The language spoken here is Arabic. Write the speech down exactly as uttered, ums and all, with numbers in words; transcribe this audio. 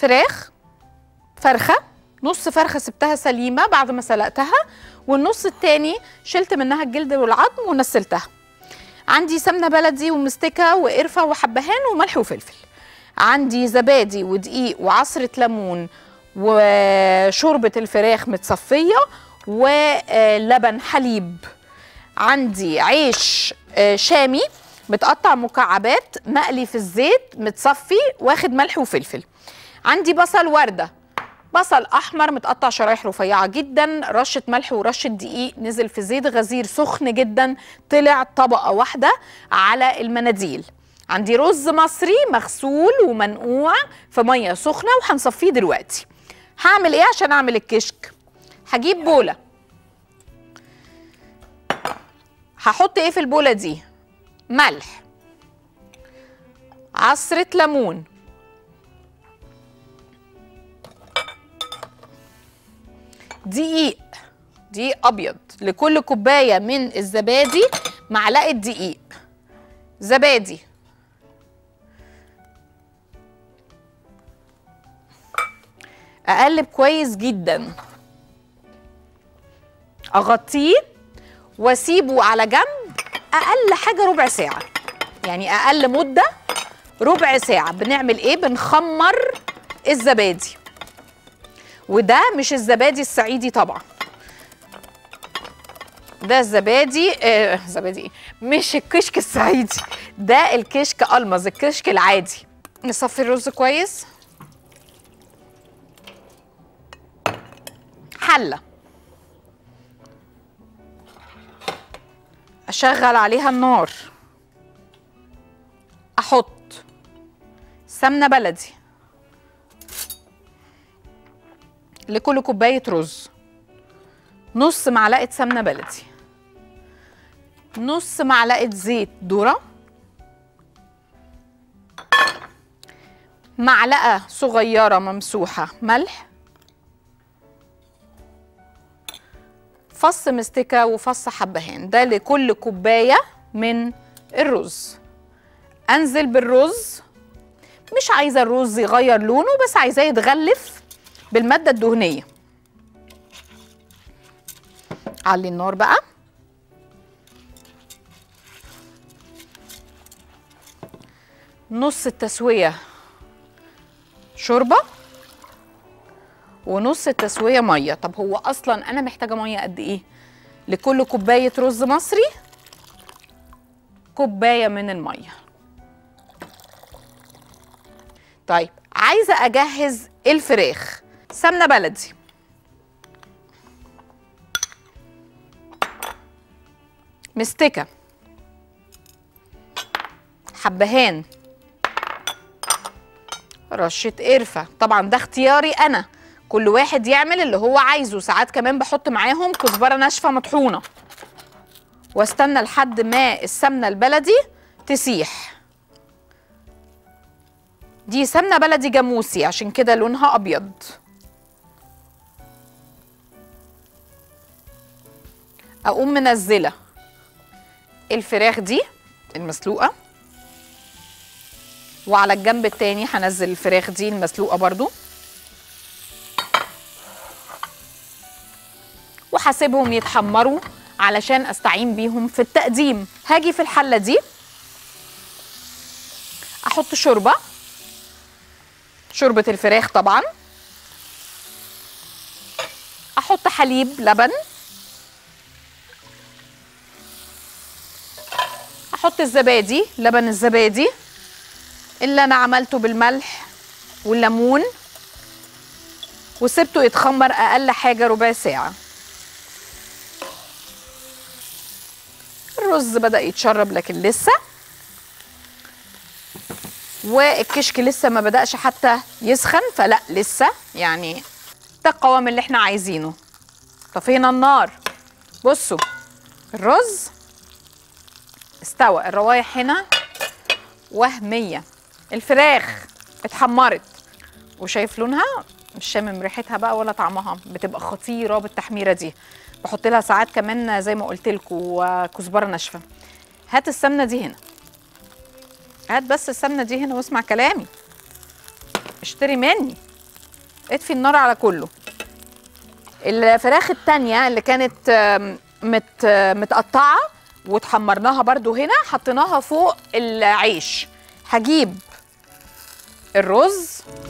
فراخ فرخة، نص فرخة سبتها سليمة بعد ما سلقتها، والنص التاني شلت منها الجلد والعظم ونسلتها. عندي سمنة بلدي ومستكة وقرفة وحبهان وملح وفلفل. عندي زبادي ودقيق وعصرة ليمون وشوربة الفراخ متصفية ولبن حليب. عندي عيش شامي متقطع مكعبات مقلي في الزيت متصفي واخد ملح وفلفل. عندي بصل وردة، بصل أحمر متقطع شرايح رفيعة جدا، رشة ملح ورشة دقيق، نزل في زيت غزير سخن جدا طلع طبقة واحدة على المناديل. عندي رز مصري مغسول ومنقوع في مية سخنة وهنصفيه دلوقتي. هعمل ايه عشان اعمل الكشك؟ هجيب بولة، هحط ايه في البولة دي؟ ملح، عصرة ليمون، دقيق، دقيق ابيض، لكل كوبايه من الزبادي معلقه دقيق، زبادي، اقلب كويس جدا، اغطيه واسيبه على جنب اقل حاجه ربع ساعه، يعني اقل مده ربع ساعه. بنعمل ايه؟ بنخمر الزبادي، وده مش الزبادي الصعيدي طبعا، ده الزبادي آه زبادي ايه؟ مش الكشك الصعيدي، ده الكشك ألمز، الكشك العادي. نصفي الرز كويس. حلة أشغل عليها النار، أحط سمنة بلدي لكل كوباية رز، نص معلقة سمنة بلدي، نص معلقة زيت ذرة، معلقة صغيرة ممسوحة ملح، فص مستكة وفص حبهان، ده لكل كوباية من الرز. أنزل بالرز، مش عايزة الرز يغير لونه بس عايزاه يتغلف بالمادة الدهنية. علي النار بقى، نص التسوية شوربة ونص التسوية مية. طب هو أصلا أنا محتاجة مية قد إيه؟ لكل كوباية رز مصري كوباية من المية. طيب عايزة أجهز الفراخ. سمنة بلدي، مستكة، حبهان، رشة قرفة، طبعا ده اختياري أنا، كل واحد يعمل اللي هو عايزه. ساعات كمان بحط معاهم كزبرة ناشفة مطحونة، واستنى لحد ما السمنة البلدي تسيح. دي سمنة بلدي جاموسي عشان كده لونها أبيض. أقوم منزلة الفراخ دي المسلوقة، وعلى الجنب التاني هنزل الفراخ دي المسلوقة برضو، وهسيبهم يتحمروا علشان أستعين بيهم في التقديم. هاجي في الحلة دي أحط شوربة، شوربة الفراخ طبعا، احط حليب لبن، احط الزبادي، لبن الزبادي اللي انا عملته بالملح والليمون وسبته يتخمر اقل حاجة ربع ساعة. الرز بدأ يتشرب لكن لسه، والكشك لسه ما بدأش حتى يسخن، فلا لسه يعني ده القوام اللي احنا عايزينه. طفينا النار، بصوا الرز استوى، الروايح هنا وهمية، الفراخ اتحمرت وشايف لونها، مش شامم ريحتها بقى ولا طعمها، بتبقى خطيرة بالتحميرة دي. بحط لها ساعات كمان زي ما قلت لكم كزبرة ناشفة. هات السمنة دي هنا، هات بس السمنة دي هنا واسمع كلامي، اشتري مني. اطفي النار على كله. الفراخ التانية اللي كانت مت متقطعة وتحمرناها برضو هنا، حطيناها فوق العيش. هجيب الرز